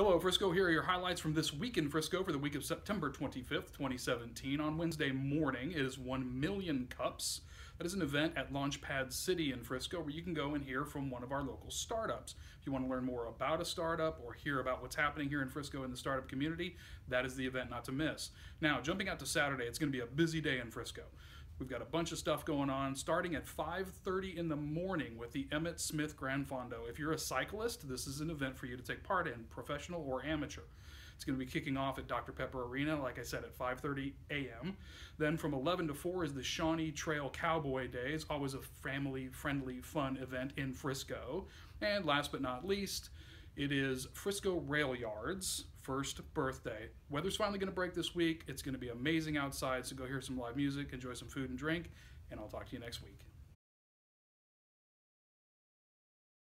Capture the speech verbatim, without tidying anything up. Hello Frisco, here are your highlights from this week in Frisco for the week of September twenty-fifth, twenty seventeen. On Wednesday morning is One Million Cups. That is an event at Launchpad City in Frisco where you can go and hear from one of our local startups. If you want to learn more about a startup or hear about what's happening here in Frisco in the startup community, that is the event not to miss. Now, jumping out to Saturday, it's going to be a busy day in Frisco. We've got a bunch of stuff going on, starting at five thirty in the morning with the Emmett Smith Gran Fondo. If you're a cyclist, this is an event for you to take part in, professional or amateur. It's going to be kicking off at Doctor Pepper Arena, like I said, at five thirty a m Then from eleven to four is the Shawnee Trail Cowboy Day. It's always a family-friendly, fun event in Frisco. And last but not least, it is Frisco Rail Yards' first birthday. Weather's finally going to break this week. It's going to be amazing outside, so go hear some live music, enjoy some food and drink, and I'll talk to you next week.